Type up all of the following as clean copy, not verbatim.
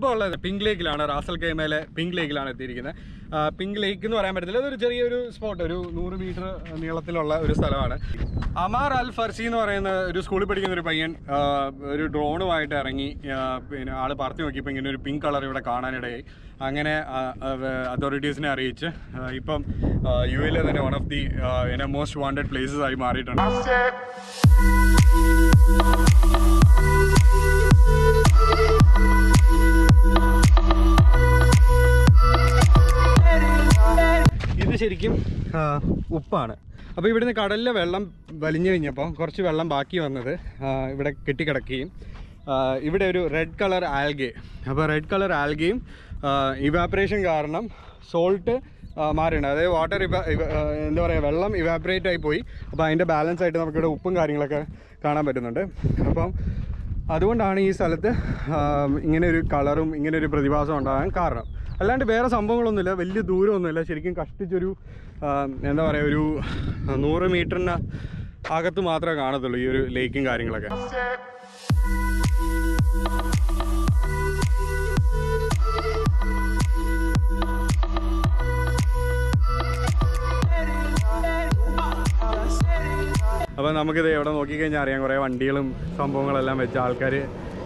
ഇപ്പോൾ ഉള്ളത് പിങ്ക് ലേക്കിലാണ്, റാസൽ ഖൈമയിലെ പിങ്ക് ലേക്കിലാണ് എത്തിയിരിക്കുന്നത്. പിങ്ക് ലേക്ക് എന്ന് പറയാൻ പറ്റത്തില്ല, അതൊരു ചെറിയൊരു സ്പോട്ട്, ഒരു 100 മീറ്റർ നീളത്തിലുള്ള ഒരു സ്ഥലമാണ്. അമാർ അൽ ഫർസി എന്ന് പറയുന്ന ഒരു സ്കൂളിൽ പഠിക്കുന്ന ഒരു പയ്യൻ ഒരു ഡ്രോണുമായിട്ട് ഇറങ്ങി, പിന്നെ ആൾ പറത്തി നോക്കിയപ്പോൾ ഇങ്ങനെ ഒരു പിങ്ക് കളർ ഇവിടെ കാണാനിടയായി. അങ്ങനെ അതോറിറ്റീസിനെ അറിയിച്ച് ഇപ്പം യു എയിലെ തന്നെ one of the most wanted places ആയി മാറിയിട്ടുണ്ട്. ഇത് ശരിക്കും ഉപ്പാണ്. അപ്പോൾ ഇവിടുന്ന് കടലിലെ വെള്ളം വലിഞ്ഞു കഴിഞ്ഞപ്പോൾ കുറച്ച് വെള്ളം ബാക്കി വന്നത് ഇവിടെ കെട്ടിക്കിടക്കുകയും ഇവിടെ ഒരു റെഡ് കളർ ആൽഗെ, അപ്പോൾ റെഡ് കളർ ആൽഗയും ഇവാപ്പറേഷൻ കാരണം സോൾട്ട് മാറിയുണ്ട്. അതായത് വാട്ടർ എന്താ പറയുക, വെള്ളം ഇവാപ്പറേറ്റ് ആയി പോയി. അപ്പോൾ അതിൻ്റെ ബാലൻസ് ആയിട്ട് നമുക്കിവിടെ ഉപ്പും കാര്യങ്ങളൊക്കെ കാണാൻ പറ്റുന്നുണ്ട്. അപ്പം അതുകൊണ്ടാണ് ഈ സ്ഥലത്ത് ഇങ്ങനെയൊരു കളറും ഇങ്ങനെയൊരു പ്രതിഭാസം ഉണ്ടാകാൻ കാരണം. അല്ലാണ്ട് വേറെ സംഭവങ്ങളൊന്നുമില്ല, വലിയ ദൂരമൊന്നുമില്ല. ശരിക്കും കഷ്ടിച്ചൊരു എന്താ പറയുക, ഒരു 100 മീറ്ററിന് അകത്ത് മാത്രമേ കാണത്തുള്ളൂ ഈ ഒരു ലേക്കും കാര്യങ്ങളൊക്കെ. അപ്പോൾ നമുക്കിത് എവിടെ നോക്കിക്കഴിഞ്ഞാൽ അറിയാം, കുറേ വണ്ടികളും സംഭവങ്ങളെല്ലാം വെച്ച് ആൾക്കാർ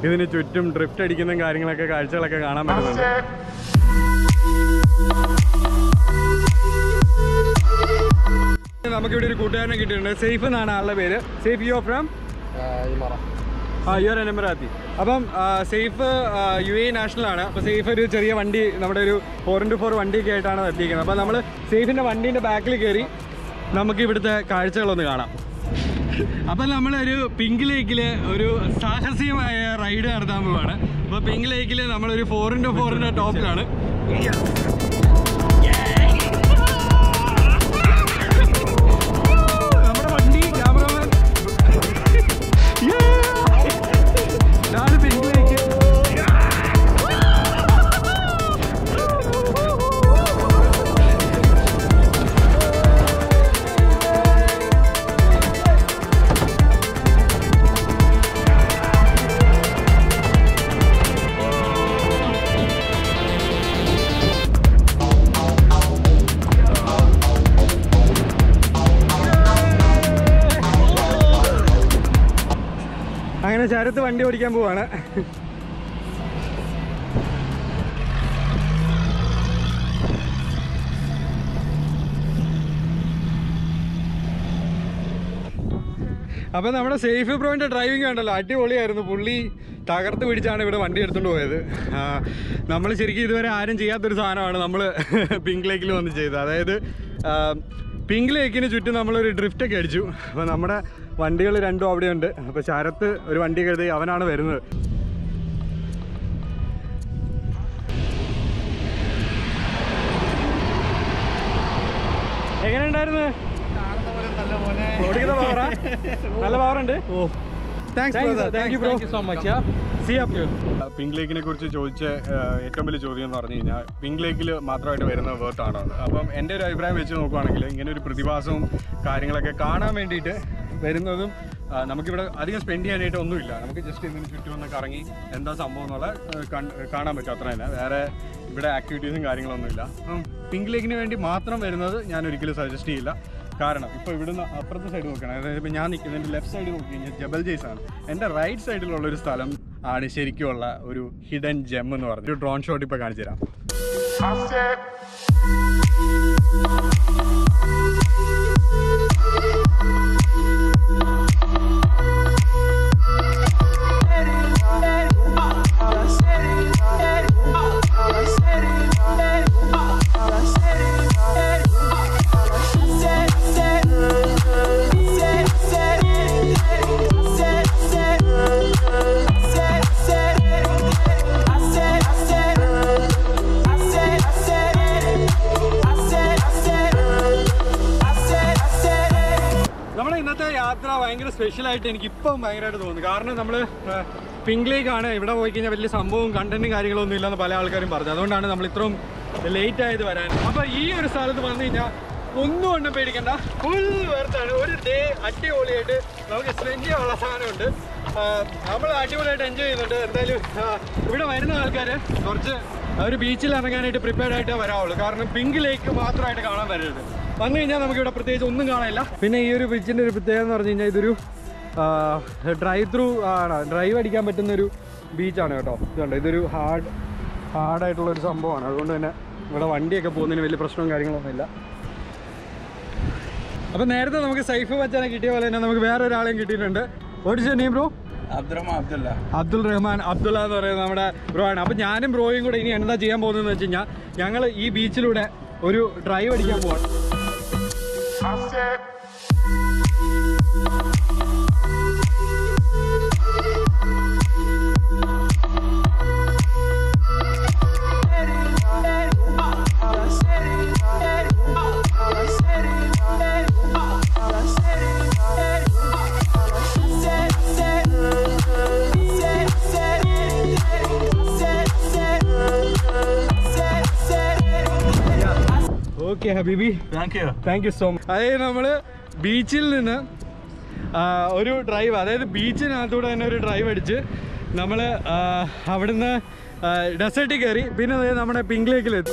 ഇതിന് ചുറ്റും ഡ്രിഫ്റ്റ് അടിക്കുന്ന കാര്യങ്ങളൊക്കെ കാഴ്ചകളൊക്കെ കാണാൻ പറ്റുന്നുണ്ട്. നമുക്കിവിടെ ഒരു കൂട്ടുകാരനെ കിട്ടിയിട്ടുണ്ട്, സേഫ് എന്നാണ് ആളുടെ പേര്. Saif, you are from? You are an Emirati. അപ്പം സേഫ് യു എ നാഷണലാണ്. അപ്പോൾ സേഫ് ഒരു ചെറിയ വണ്ടി, നമ്മുടെ ഒരു 4x4 വണ്ടിയൊക്കെ ആയിട്ടാണ് എത്തിയിരിക്കുന്നത്. അപ്പോൾ നമ്മൾ സേഫിൻ്റെ വണ്ടീൻ്റെ ബാക്കിൽ കയറി നമുക്ക് ഇവിടുത്തെ കാഴ്ചകളൊന്ന് കാണാം. അപ്പം നമ്മളൊരു പിങ്ക് ലേക്കിൽ ഒരു സാഹസികമായ റൈഡ് നടത്താൻ പോവാണ്. അപ്പോൾ പിങ്ക് ലേക്കിൽ നമ്മളൊരു 4x4 ടോപ്പിലാണ്. ശരത്ത് വണ്ടി ഓടിക്കാൻ പോവാണ്. അപ്പം നമ്മുടെ സേഫ് ബ്രോയിൻ്റെ ഡ്രൈവിംഗ് ഉണ്ടല്ലോ, അടിപൊളിയായിരുന്നു. പുള്ളി തകർത്ത് പിടിച്ചാണ് ഇവിടെ വണ്ടി എടുത്തുകൊണ്ട് പോയത്. നമ്മൾ ശരിക്കും ഇതുവരെ ആരും ചെയ്യാത്തൊരു സാധനമാണ് നമ്മൾ പിങ്ക് ലേക്കിൽ വന്ന് ചെയ്തത്. അതായത് പിങ്ക് ലേക്കിന് ചുറ്റും നമ്മളൊരു ഡ്രിഫ്റ്റൊക്കെ അടിച്ചു. അപ്പോൾ നമ്മുടെ വണ്ടികൾ രണ്ടും അവിടെയുണ്ട്. അപ്പോൾ ശരത്ത് ഒരു വണ്ടി കരുതി, അവനാണ് വരുന്നത്. എങ്ങനെ ഉണ്ടായിരുന്നു? നല്ല പവറുണ്ട്. ഓ, പിങ്ക് ലേക്കിനെ കുറിച്ച് ചോദിച്ച ഏറ്റവും വലിയ ചോദ്യം എന്ന് പറഞ്ഞു കഴിഞ്ഞാൽ പിങ്ക് ലേക്കിൽ മാത്രമായിട്ട് വരുന്ന വേർത്താണ്. അപ്പം എൻ്റെ ഒരു അഭിപ്രായം വെച്ച് നോക്കുകയാണെങ്കിൽ ഇങ്ങനെ ഒരു പ്രതിഭാസവും കാര്യങ്ങളൊക്കെ കാണാൻ വേണ്ടിയിട്ട് വരുന്നതും, നമുക്കിവിടെ അധികം സ്പെൻഡ് ചെയ്യാനായിട്ട് ഒന്നുമില്ല. നമുക്ക് ജസ്റ്റ് ഇതിന് ചുറ്റും ഒന്ന് കറങ്ങി എന്താ സംഭവം എന്നുള്ള കാണാൻ പറ്റും, അത്ര തന്നെ. വേറെ ഇവിടെ ആക്ടിവിറ്റീസും കാര്യങ്ങളൊന്നുമില്ല. അപ്പം പിങ്ക് ലേക്കിന് വേണ്ടി മാത്രം വരുന്നത് ഞാൻ ഒരിക്കലും സജസ്റ്റ് ചെയ്യില്ല. കാരണം ഇപ്പോൾ ഇവിടുന്ന് അപ്പുറത്തെ സൈഡ് നോക്കുകയാണ്, അതായത് ഇപ്പോൾ ഞാൻ നിൽക്കുന്നതിൻ്റെ ലെഫ്റ്റ് സൈഡ് നോക്കി കഴിഞ്ഞാൽ ജബൽ ജയ്സാണ്. എൻ്റെ റൈറ്റ് സൈഡിലുള്ളൊരു സ്ഥലം ആണ് ശരിക്കുമുള്ള ഒരു ഹിഡൻ ജെം എന്ന് പറഞ്ഞു. ഒരു ഡ്രോൺ ഷോട്ട് ഇപ്പോൾ കാണിച്ചു തരാം. സ്പെഷ്യലായിട്ട് എനിക്കിപ്പം ഭയങ്കരമായിട്ട് തോന്നുന്നു. കാരണം നമ്മൾ പിങ്ക് ലേക്കാണ്, ഇവിടെ പോയി കഴിഞ്ഞാൽ വലിയ സംഭവവും കണ്ടന്റും കാര്യങ്ങളൊന്നും ഇല്ലെന്ന് പല ആൾക്കാരും പറഞ്ഞു. അതുകൊണ്ടാണ് നമ്മൾ ഇത്രയും ലേറ്റ് ആയത് വരാൻ. അപ്പോൾ ഈ ഒരു സ്ഥലത്ത് വന്നു കഴിഞ്ഞാൽ ഒന്നും ഒന്നും പേടിക്കണ്ട, ഫുൾ വേർത്താണ്. ഒരു ഡേ അടിപൊളിയായിട്ട് നമുക്ക് സ്പെൻഡ് ചെയ്യാനുള്ള സാധനമുണ്ട്. नामपड़ी एंजोय इवे वरुന്ന ആൾക്കാർ കുറച്ച് ഒരു ബീച്ചിൽ ഇറങ്ങാനായിട്ട് പ്രിപ്പയർഡ് ആയിട്ട് വരാവുള്ളൂ കാരണം പിങ്ക് ലേക്ക് മാത്രമായിട്ട് കാണാൻ വരരുത് വന്നു കഴിഞ്ഞാൽ നമുക്ക് ഇവിടെ പ്രത്യേകിച്ച് ഒന്നും കാണാനില്ല പിന്നെ ഈ ഒരു ബീച്ചിന്റെ ഒരു പ്രത്യേകത എന്ന് പറഞ്ഞു കഴിഞ്ഞാൽ ഇതൊരു ഡ്രൈവ് ത്രൂ ആണ് ഡ്രൈവ് അടിക്കാൻ പറ്റുന്ന ഒരു ബീച്ചാണ് കേട്ടോ ഇതുണ്ട് ഇതൊരു ഹാർഡ് ആയിട്ടുള്ള ഒരു സംഭവമാണ് അതുകൊണ്ട് തന്നെ ഇവിടെ വണ്ടിയൊക്കെ പോകുന്നതിന് വലിയ പ്രശ്നവും കാര്യങ്ങളൊന്നും ഇല്ല അപ്പോൾ നേരത്തെ നമുക്ക് സൈഫ് വച്ചാനെ കിട്ടിയ പോലെ തന്നെ നമുക്ക് വേറെ ഒരാളെയും കിട്ടിയിട്ടുണ്ട് ഓടിച്ചെന്നീ ബ്രോ അബ്ദുൾ റഹ്മാൻ അബ്ദുള്ള എന്ന് പറയുന്നത് നമ്മുടെ ബ്രോ ആണ് അപ്പോൾ ഞാനും ബ്രോയും കൂടെ ഇനി എന്താ ചെയ്യാൻ പോകുന്നതെന്ന് വെച്ച് കഴിഞ്ഞാൽ ഞങ്ങൾ ഈ ബീച്ചിലൂടെ ഒരു ഡ്രൈവ് അടിക്കാൻ പോവാണ് ഹബീബി താങ്ക് യു സോ മച്ച് അതായത് നമ്മൾ ബീച്ചിൽ നിന്ന് ഒരു ഡ്രൈവ് അതായത് ബീച്ചിനകത്തൂടെ തന്നെ ഒരു ഡ്രൈവ് അടിച്ച് നമ്മൾ അവിടുന്ന് ഡെസേർട്ടിൽ കയറി പിന്നെ നമ്മുടെ പിങ്ക് ലേക്കിലെത്തി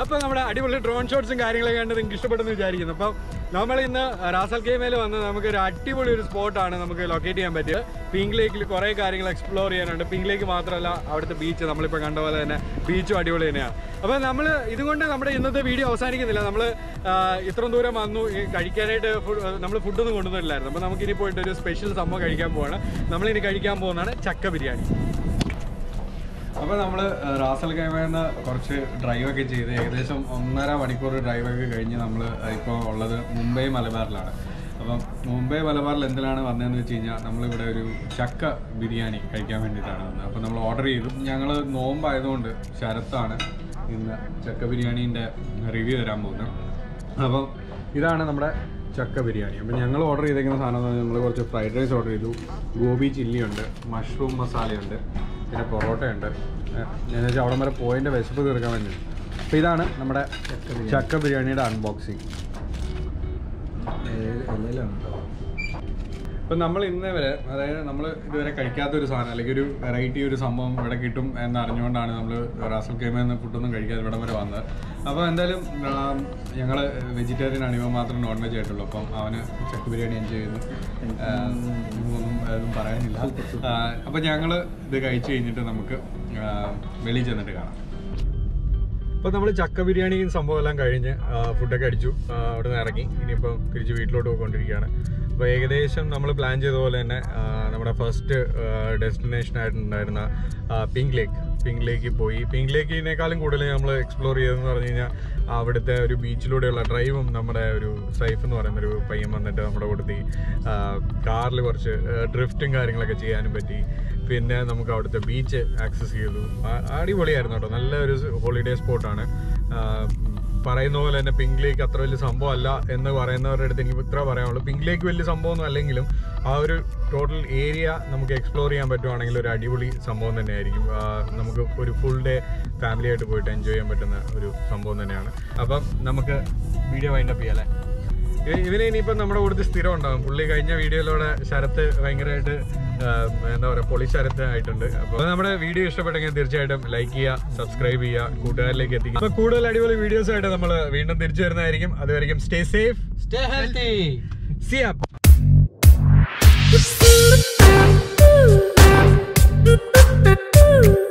അപ്പോൾ നമ്മുടെ അടിപൊളി ഡ്രോൺ ഷോട്ട്സും കാര്യങ്ങളൊക്കെ കണ്ട് നിങ്ങൾക്ക് ഇഷ്ടപ്പെട്ടെന്ന് വിചാരിക്കുന്നു അപ്പം നമ്മളിന്ന് റാസ് അൽ ഖൈമയിൽ വന്ന് നമുക്കൊരു അടിപൊളി ഒരു സ്പോട്ടാണ് നമുക്ക് ലൊക്കേറ്റ് ചെയ്യാൻ പറ്റിയത് പിങ്ക് ലേക്കിൽ കുറേ കാര്യങ്ങൾ എക്സ്പ്ലോർ ചെയ്യാനുണ്ട് പിങ്ക് ലേക്ക് മാത്രമല്ല അവിടുത്തെ ബീച്ച് നമ്മളിപ്പോൾ കണ്ട പോലെ തന്നെ ബീച്ചും അടിപൊളി തന്നെയാണ് അപ്പോൾ നമ്മൾ ഇതുകൊണ്ട് നമ്മുടെ ഇന്നത്തെ വീഡിയോ അവസാനിക്കുന്നില്ല നമ്മൾ ഇത്രയും ദൂരം വന്നു കഴിക്കാനായിട്ട് നമ്മൾ ഫുഡൊന്നും കൊണ്ടുവന്നില്ലായിരുന്നു അപ്പോൾ നമുക്കിനി പോയിട്ട് ഒരു സ്പെഷ്യൽ സംഭവം കഴിക്കാൻ പോവാണ് നമ്മളിനി കഴിക്കാൻ പോകുന്നതാണ് ചക്ക ബിരിയാണി അപ്പോൾ നമ്മൾ റാസ് അൽ ഖൈമയിൽ നിന്ന് കുറച്ച് ഡ്രൈവൊക്കെ ചെയ്ത് ഏകദേശം 1.5 മണിക്കൂർ ഡ്രൈവൊക്കെ കഴിഞ്ഞ് നമ്മൾ ഇപ്പോൾ ഉള്ളത് മുംബൈ മലബാറിലാണ് അപ്പം മുംബൈ മലബാറിൽ എന്തിനാണ് വന്നതെന്ന് വെച്ച് കഴിഞ്ഞാൽ നമ്മളിവിടെ ഒരു ചക്ക ബിരിയാണി കഴിക്കാൻ വേണ്ടിയിട്ടാണ് വന്നത് അപ്പോൾ നമ്മൾ ഓർഡർ ചെയ്തു ഞങ്ങൾ നോമ്പായതുകൊണ്ട് ശരത്താണ് ഇന്ന് ചക്ക ബിരിയാണീൻ്റെ റിവ്യൂ തരാൻ പോകുന്നത് അപ്പം ഇതാണ് നമ്മുടെ ചക്ക ബിരിയാണി അപ്പം ഞങ്ങൾ ഓർഡർ ചെയ്തേക്കുന്ന സാധനം എന്ന് പറഞ്ഞാൽ നമ്മൾ കുറച്ച് ഫ്രൈഡ് റൈസ് ഓർഡർ ചെയ്തു ഗോബി ചില്ലിയുണ്ട് മഷ്റൂം മസാലയുണ്ട് പിന്നെ പൊറോട്ടയുണ്ട് എന്താ വെച്ചാൽ അവിടം വരെ പോയിൻ്റെ വിശപ്പ് തീർക്കാൻ വേണ്ടി അപ്പോൾ ഇതാണ് നമ്മുടെ ചക്ക ബിരിയാണിയുടെ അൺബോക്സിങ് അപ്പം നമ്മൾ ഇന്നേ വരെ അതായത് നമ്മൾ ഇതുവരെ കഴിക്കാത്തൊരു സാധനം അല്ലെങ്കിൽ ഒരു വെറൈറ്റി ഒരു സംഭവം ഇവിടെ കിട്ടും എന്നറിഞ്ഞുകൊണ്ടാണ് നമ്മൾ റാസ് അൽ ഖൈമയിൽ നിന്ന് ഫുഡൊന്നും കഴിക്കാതെ ഇവിടെ വരെ വന്നത് അപ്പോൾ എന്തായാലും ഞങ്ങൾ വെജിറ്റേറിയൻ ആണ് ഇവ മാത്രം നോൺ വെജ് ആയിട്ടുള്ളൂ അപ്പം അവന് ചക്ക ബിരിയാണി എൻജോയ് ചെയ്യുന്നു ഒന്നും പറയാനില്ല അപ്പം ഞങ്ങൾ ഇത് കഴിച്ചു കഴിഞ്ഞിട്ട് നമുക്ക് വെളിയിൽ ചെന്നിട്ട് കാണാം ഇപ്പം നമ്മൾ ചക്ക ബിരിയാണിയും സംഭവമെല്ലാം കഴിഞ്ഞ് ഫുഡൊക്കെ അടിച്ചു അവിടെ നിന്ന് ഇറങ്ങി ഇനിയിപ്പം തിരിച്ച് വീട്ടിലോട്ട് പോയിക്കൊണ്ടിരിക്കുകയാണ് അപ്പോൾ ഏകദേശം നമ്മൾ പ്ലാൻ ചെയ്ത പോലെ തന്നെ നമ്മുടെ ഫസ്റ്റ് ഡെസ്റ്റിനേഷനായിട്ടുണ്ടായിരുന്ന പിങ്ക് ലേക്കിൽ പോയി പിങ്ക് ലേക്കിനേക്കാളും കൂടുതൽ നമ്മൾ എക്സ്പ്ലോർ ചെയ്തതെന്ന് പറഞ്ഞു കഴിഞ്ഞാൽ അവിടുത്തെ ഒരു ബീച്ചിലൂടെയുള്ള ഡ്രൈവും നമ്മുടെ ഒരു സൈഫ് എന്ന് പറയുന്നൊരു പയ്യൻ വന്നിട്ട് നമ്മുടെ കൂട്ടത്തി കാറിൽ കുറച്ച് ഡ്രിഫ്റ്റും കാര്യങ്ങളൊക്കെ ചെയ്യാനും പറ്റി പിന്നെ നമുക്ക് അവിടുത്തെ ബീച്ച് ആക്സസ് ചെയ്തു അടിപൊളിയായിരുന്നു കേട്ടോ നല്ലൊരു ഹോളിഡേ സ്പോട്ടാണ് പറയുന്ന പോലെ തന്നെ പിങ്ക് ലേക്ക് അത്ര വലിയ സംഭവമല്ല എന്ന് പറയുന്നവരുടെ അടുത്ത് എനിക്ക് ഇത്ര പറയാനുള്ളൂ പിങ്ക് ലേക്ക് വലിയ സംഭവമൊന്നും അല്ലെങ്കിലും ആ ഒരു ടോട്ടൽ ഏരിയ നമുക്ക് എക്സ്പ്ലോർ ചെയ്യാൻ പറ്റുവാണെങ്കിൽ ഒരു അടിപൊളി സംഭവം തന്നെയായിരിക്കും നമുക്ക് ഒരു ഫുൾ ഡേ ഫാമിലിയായിട്ട് പോയിട്ട് എൻജോയ് ചെയ്യാൻ പറ്റുന്ന ഒരു സംഭവം തന്നെയാണ് അപ്പം നമുക്ക് വീഡിയോ വൈൻഡപ്പ് ചെയ്യാം അല്ലേ ഇവനെ ഇനിയിപ്പം നമ്മുടെ കൂടുതൽ സ്ഥിരം ഉണ്ടാകും പുള്ളി കഴിഞ്ഞ വീഡിയോയിലൂടെ ശരത്ത് ഭയങ്കരമായിട്ട് എന്താ പറയുക പൊളി ശരത്തായിട്ടുണ്ട് അപ്പോൾ നമ്മുടെ വീഡിയോ ഇഷ്ടപ്പെട്ടെങ്കിൽ തീർച്ചയായിട്ടും ലൈക്ക് ചെയ്യുക സബ്സ്ക്രൈബ് ചെയ്യുക കൂട്ടുകാരിലേക്ക് എത്തിക്കുക അപ്പോൾ കൂടുതൽ അടിപൊളി വീഡിയോസ് ആയിട്ട് നമ്മൾ വീണ്ടും തിരിച്ചു വരുന്നതായിരിക്കും അതുവരെയും stay safe stay healthy see U